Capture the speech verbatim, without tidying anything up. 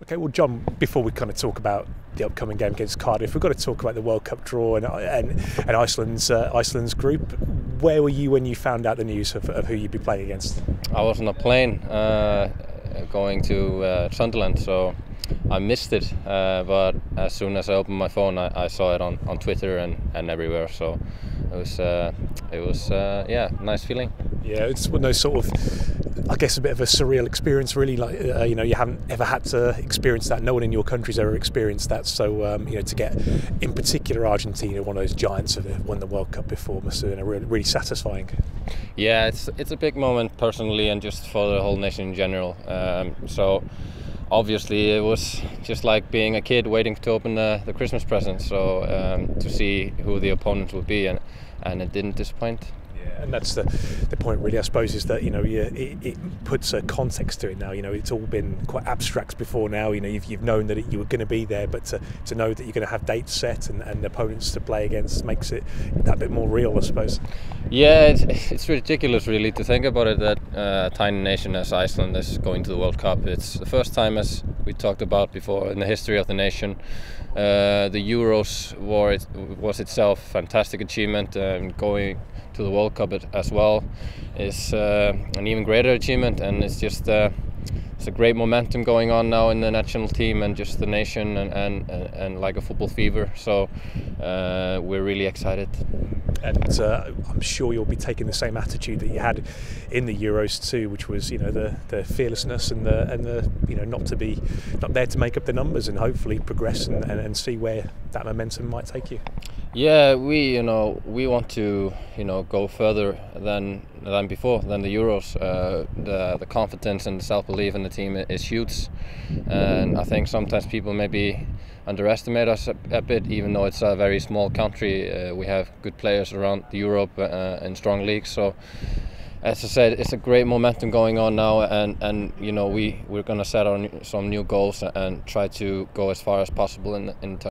Okay, well, John, before we kind of talk about the upcoming game against Cardiff, we've got to talk about the World Cup draw and and, and Iceland's uh, Iceland's group. Where were you when you found out the news of, of who you'd be playing against? I was on a plane uh, going to uh, Sunderland, so I missed it. Uh, but as soon as I opened my phone, I, I saw it on, on Twitter and, and everywhere. So it was uh, it was uh, yeah, nice feeling. Yeah, it's one of those sort of, I guess, a bit of a surreal experience, really. Like uh, you know, you haven't ever had to experience that. No one in your country's ever experienced that. So um, you know, to get, in particular, Argentina, one of those giants who have won the World Cup before, must have been really, really satisfying. Yeah, it's it's a big moment personally, and just for the whole nation in general. Um, so obviously, it was just like being a kid waiting to open the, the Christmas present. So um, to see who the opponents would be, and and it didn't disappoint. And that's the, the point, really, I suppose, is that, you know, you, it, it puts a context to it now. You know, it's all been quite abstract before now. You know, you've, you've known that it, you were going to be there, but to, to know that you're going to have dates set and, and opponents to play against makes it that bit more real, I suppose. Yeah, it's, it's ridiculous, really, to think about it, that uh, a tiny nation as Iceland is going to the World Cup. It's the first time, as we talked about before, in the history of the nation. Uh, the Euros war it, was itself a fantastic achievement, um, going to the World Cup as well is uh, an even greater achievement, and it's just uh, it's a great momentum going on now in the national team and just the nation, and and, and, and like a football fever. So uh, we're really excited. And uh, I'm sure you'll be taking the same attitude that you had in the Euros too, which was, you know, the, the fearlessness and the and the you know, not to be not there to make up the numbers, and hopefully progress and, and, and see where that momentum might take you. Yeah, we you know we want to you know go further than than before, than the Euros. Uh, the the confidence and the self-belief in the team is huge, and I think sometimes people maybe underestimate us a, a bit, even though it's a very small country. Uh, we have good players around Europe uh, in strong leagues. So, as I said, it's a great momentum going on now, and and you know we we're gonna set on some new goals and try to go as far as possible in in.